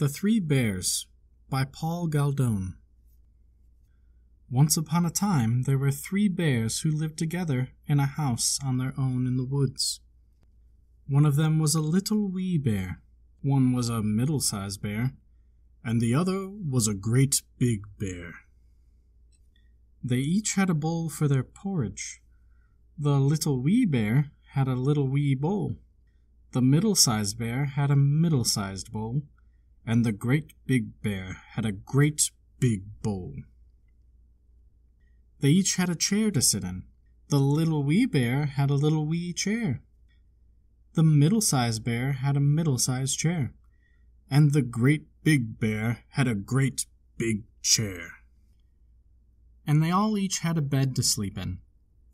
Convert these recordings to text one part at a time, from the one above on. The Three Bears by Paul Galdone. Once upon a time there were three bears who lived together in a house on their own in the woods. One of them was a little wee bear, one was a middle-sized bear, and the other was a great big bear. They each had a bowl for their porridge. The little wee bear had a little wee bowl, the middle-sized bear had a middle-sized bowl, and the great big bear had a great big bowl. They each had a chair to sit in. The little wee bear had a little wee chair. The middle-sized bear had a middle-sized chair. And the great big bear had a great big chair. And they all each had a bed to sleep in.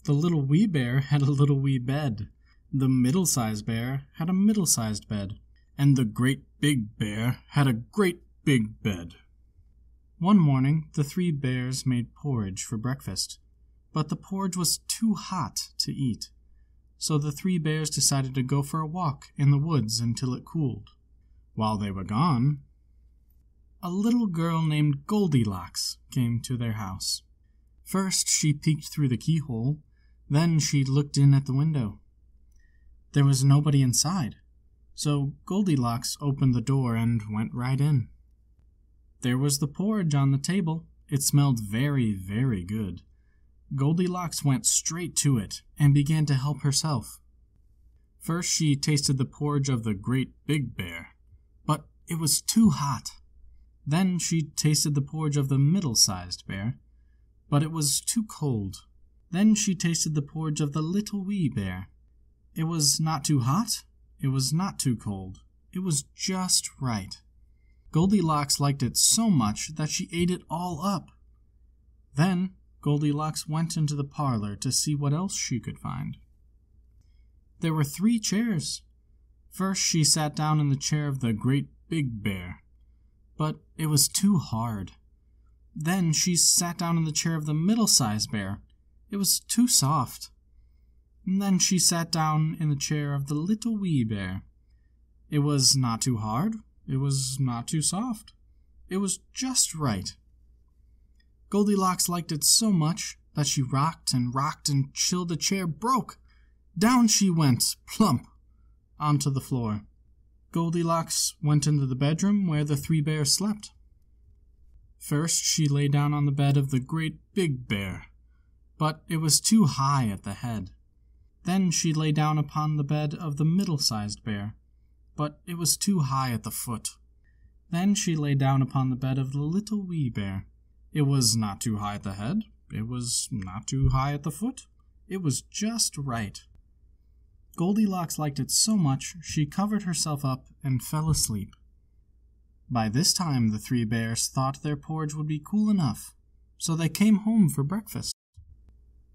The little wee bear had a little wee bed. The middle-sized bear had a middle-sized bed. And the great big bear had a great big bed. One morning, the three bears made porridge for breakfast, but the porridge was too hot to eat, so the three bears decided to go for a walk in the woods until it cooled. While they were gone, a little girl named Goldilocks came to their house. First, she peeked through the keyhole, then she looked in at the window. There was nobody inside. So Goldilocks opened the door and went right in. There was the porridge on the table. It smelled very, very good. Goldilocks went straight to it and began to help herself. First she tasted the porridge of the great big bear, but it was too hot. Then she tasted the porridge of the middle-sized bear, but it was too cold. Then she tasted the porridge of the little wee bear. It was not too hot. It was not too cold. It was just right. Goldilocks liked it so much that she ate it all up. Then Goldilocks went into the parlor to see what else she could find. There were three chairs. First she sat down in the chair of the great big bear, but it was too hard. Then she sat down in the chair of the middle-sized bear. It was too soft. And then she sat down in the chair of the little wee bear. It was not too hard. It was not too soft. It was just right. Goldilocks liked it so much that she rocked and rocked until the chair broke. Down she went, plump, onto the floor. Goldilocks went into the bedroom where the three bears slept. First she lay down on the bed of the great big bear, but it was too high at the head. Then she lay down upon the bed of the middle-sized bear, but it was too high at the foot. Then she lay down upon the bed of the little wee bear. It was not too high at the head. It was not too high at the foot. It was just right. Goldilocks liked it so much she covered herself up and fell asleep. By this time the three bears thought their porridge would be cool enough, so they came home for breakfast.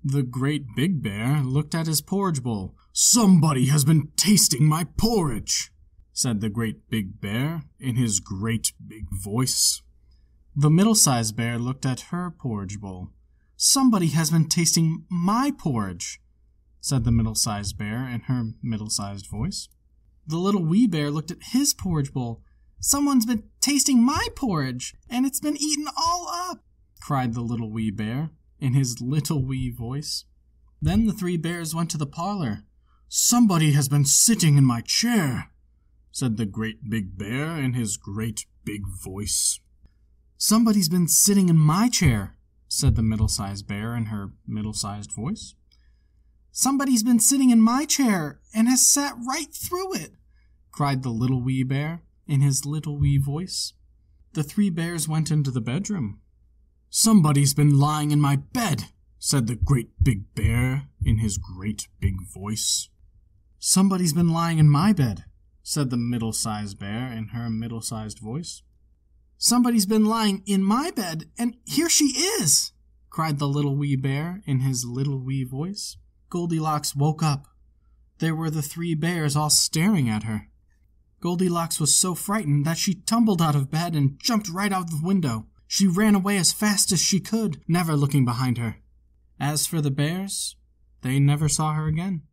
The great big bear looked at his porridge bowl. "Somebody has been tasting my porridge," said the great big bear in his great big voice. The middle-sized bear looked at her porridge bowl. "Somebody has been tasting my porridge," said the middle-sized bear in her middle-sized voice. The little wee bear looked at his porridge bowl. "Someone's been tasting my porridge, and it's been eaten all up," cried the little wee bear in his little wee voice. Then the three bears went to the parlor. "Somebody has been sitting in my chair," said the great big bear in his great big voice. "Somebody's been sitting in my chair," said the middle-sized bear in her middle-sized voice. "Somebody's been sitting in my chair and has sat right through it," cried the little wee bear in his little wee voice. The three bears went into the bedroom. "Somebody's been lying in my bed," said the great big bear in his great big voice. "Somebody's been lying in my bed," said the middle-sized bear in her middle-sized voice. "Somebody's been lying in my bed, and here she is," cried the little wee bear in his little wee voice. Goldilocks woke up. There were the three bears all staring at her. Goldilocks was so frightened that she tumbled out of bed and jumped right out of the window. She ran away as fast as she could, never looking behind her. As for the bears, they never saw her again.